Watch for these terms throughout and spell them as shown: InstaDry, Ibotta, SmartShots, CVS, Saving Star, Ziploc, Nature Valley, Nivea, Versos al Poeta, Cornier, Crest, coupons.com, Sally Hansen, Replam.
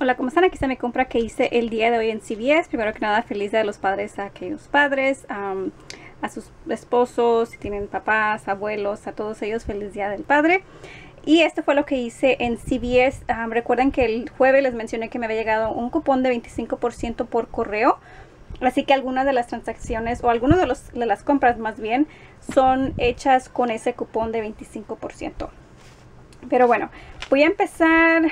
Hola, ¿cómo están? Aquí está mi compra que hice el día de hoy en CVS. Primero que nada, feliz día de los padres a aquellos padres, a sus esposos, si tienen papás, abuelos, a todos ellos, feliz día del padre. Y esto fue lo que hice en CVS. Recuerden que el jueves les mencioné que me había llegado un cupón de 25% por correo. Así que algunas de las transacciones o algunas de las compras más bien son hechas con ese cupón de 25%. Pero bueno, voy a empezar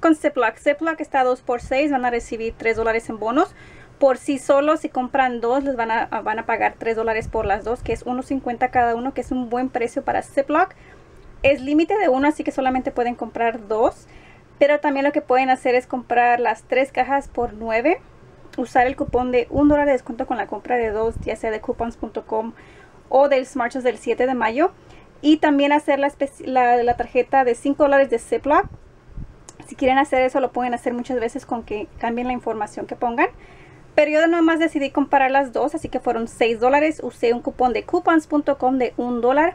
con Ziploc. Ziploc está 2 por 6, van a recibir $3 en bonos. Por sí solos, si compran dos, les van a pagar $3 por las dos, que es $1.50 cada uno, que es un buen precio para Ziploc. Es límite de uno, así que solamente pueden comprar dos. Pero también lo que pueden hacer es comprar las 3 cajas por 9. Usar el cupón de $1 de descuento con la compra de 2, ya sea de coupons.com o del SmartShots del 7 de mayo. Y también hacer la tarjeta de $5 de Ziploc. Si quieren hacer eso, lo pueden hacer muchas veces con que cambien la información que pongan. Pero yo nomás decidí comparar las dos, así que fueron $6. Usé un cupón de coupons.com de $1.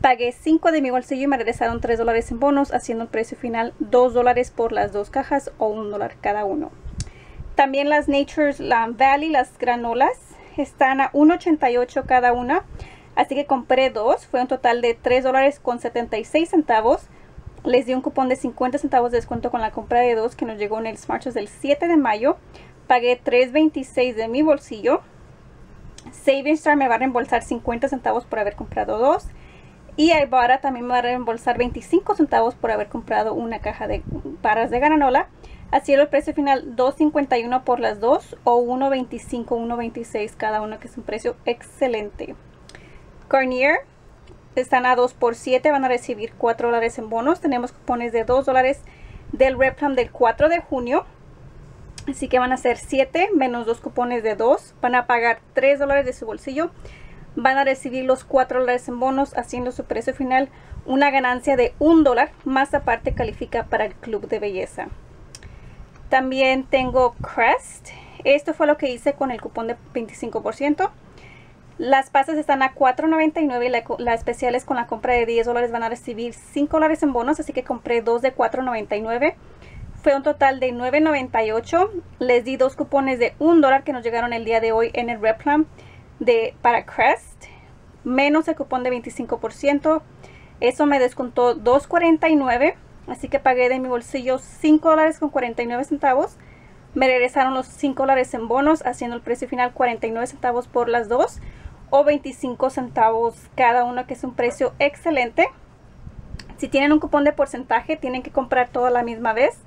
Pagué 5 de mi bolsillo y me regresaron $3 en bonos, haciendo el precio final $2 por las 2 cajas o $1 cada uno. También las Nature Valley, las granolas, están a $1.88 cada una. Así que compré dos. Fue un total de $3.76. Les di un cupón de 50 centavos de descuento con la compra de 2 que nos llegó en el SmartShots del 7 de mayo. Pagué $3.26 de mi bolsillo. Saving Star me va a reembolsar 50 centavos por haber comprado 2. Y Ibotta también me va a reembolsar 25 centavos por haber comprado una caja de barras de granola. Así el precio final $2.51 por las dos o $1.25, $1.26 cada uno, que es un precio excelente. Cornier están a 2 por 7, van a recibir $4 en bonos. Tenemos cupones de $2 del Replam del 4 de junio. Así que van a ser 7 menos 2 cupones de 2. Van a pagar $3 de su bolsillo. Van a recibir los $4 en bonos, haciendo su precio final una ganancia de $1, más aparte califica para el club de belleza. También tengo Crest. Esto fue lo que hice con el cupón de 25%. Las pastas están a $4.99 y la especial es con la compra de $10. Van a recibir $5 en bonos, así que compré 2 de $4.99. Fue un total de $9.98. Les di 2 cupones de $1 que nos llegaron el día de hoy en el Replam para Crest. Menos el cupón de 25%. Eso me descontó $2.49. Así que pagué de mi bolsillo $5.49. Me regresaron los $5 en bonos, haciendo el precio final $0.49 por las dos o 25 centavos cada uno, que es un precio excelente. Si tienen un cupón de porcentaje, tienen que comprar toda la misma vez,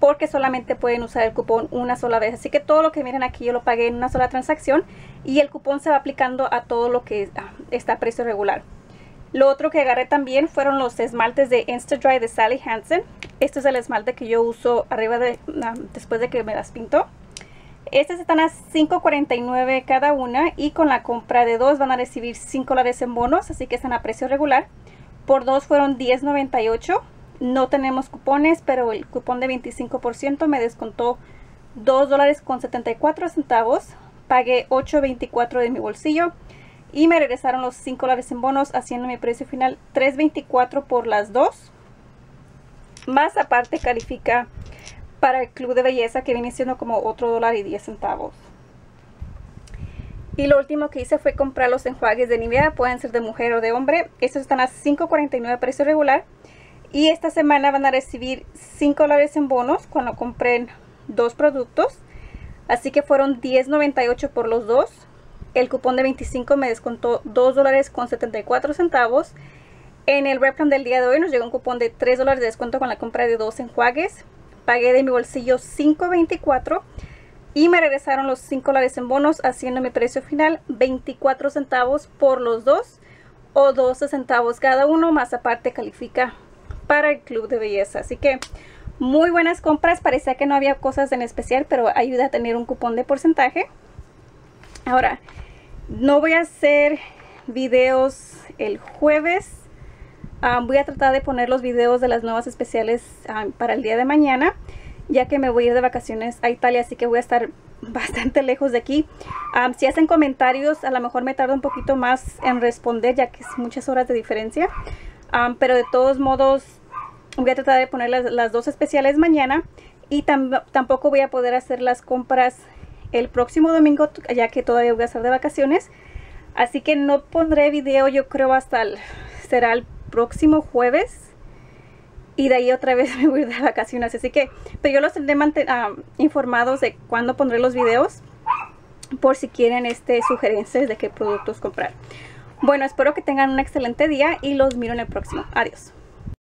porque solamente pueden usar el cupón una sola vez. Así que todo lo que miren aquí yo lo pagué en una sola transacción y el cupón se va aplicando a todo lo que está a precio regular. Lo otro que agarré también fueron los esmaltes de InstaDry de Sally Hansen. Este es el esmalte que yo uso arriba después de que me las pinto. Estas están a $5.49 cada una y con la compra de 2 van a recibir $5 en bonos, así que están a precio regular. Por 2 fueron $10.98. No tenemos cupones, pero el cupón de 25% me descontó $2.74. Pagué $8.24 de mi bolsillo. Y me regresaron los $5 en bonos, haciendo mi precio final $3.24 por las dos. Más aparte califica para el club de belleza, que viene siendo como otro $1.10. Y lo último que hice fue comprar los enjuagues de Nivea. Pueden ser de mujer o de hombre. Estos están a $5.49 precio regular. Y esta semana van a recibir $5 en bonos cuando compren 2 productos. Así que fueron $10.98 por los dos. El cupón de 25 me descontó $2.74. En el Replam del día de hoy nos llegó un cupón de $3 de descuento con la compra de 2 enjuagues. Pagué de mi bolsillo $5.24 y me regresaron los $5 en bonos, haciendo mi precio final $0.24 por los 2 o 12 centavos cada uno, más aparte califica para el club de belleza. Así que muy buenas compras. Parecía que no había cosas en especial, pero ayuda a tener un cupón de porcentaje. Ahora, no voy a hacer videos el jueves. Voy a tratar de poner los videos de las nuevas especiales para el día de mañana, ya que me voy a ir de vacaciones a Italia, así que voy a estar bastante lejos de aquí. Si hacen comentarios, a lo mejor me tarda un poquito más en responder, ya que es muchas horas de diferencia. Pero de todos modos, voy a tratar de poner las 2 especiales mañana. y tampoco voy a poder hacer las compras el próximo domingo, ya que todavía voy a estar de vacaciones. Así que no pondré video, yo creo, hasta será el próximo jueves. Y de ahí otra vez me voy de vacaciones. Así que, pero yo los tendré informados de cuándo pondré los videos, por si quieren sugerencias de qué productos comprar. Bueno, espero que tengan un excelente día y los miro en el próximo. Adiós.